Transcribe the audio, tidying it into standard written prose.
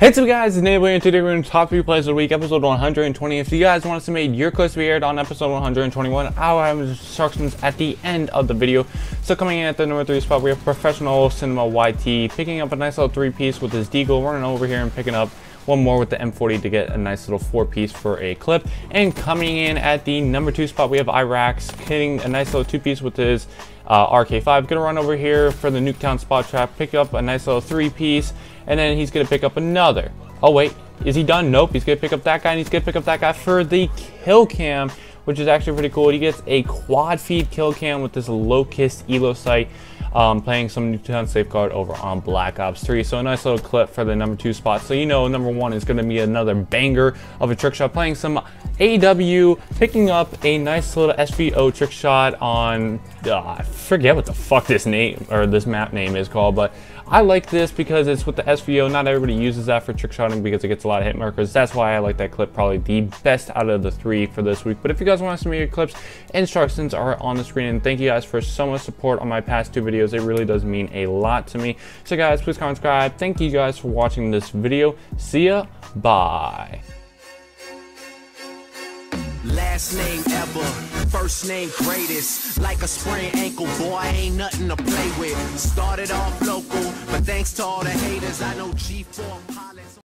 Hey, what's up guys, it's Nabler, and today we're in Top 3 Plays of the Week, episode 120. If you guys want to submit your clips to be aired on episode 121, I will have instructions at the end of the video. So coming in at the number 3 spot, we have Professional Cinema YT, picking up a nice little 3-piece with his Deagle, running over here and picking up one more with the M40 to get a nice little 4-piece for a clip. And coming in at the number 2 spot, we have Irax, hitting a nice little 2-piece with his RK5. Gonna run over here for the Nuketown spot trap, pick up a nice little 3-piece, and then he's gonna pick up another. Oh wait, is he done? Nope, he's gonna pick up that guy, and he's gonna pick up that guy for the kill cam, which is actually pretty cool. He gets a quad feed kill cam with this Locust Elo sight, playing some Nuketown safeguard over on Black Ops 3. So a nice little clip for the number 2 spot. So you know number 1 is gonna be another banger of a trick shot, playing some AW, picking up a nice little SVO trick shot on, I forget what the fuck this name or this map name is called, but I like this because it's with the SVO. Not everybody uses that for trick shotting because it gets a lot of hit markers. That's why I like that clip, probably the best out of the 3 for this week. But if you guys want to submit your clips, instructions are on the screen, and thank you guys for so much support on my past 2 videos. It really does mean a lot to me. So guys, please comment, subscribe. Thank you guys for watching this video. See ya, bye. Last name ever, first name greatest. Like a sprained ankle, boy, ain't nothing to play with. Started off local, but thanks to all the haters, I know G4.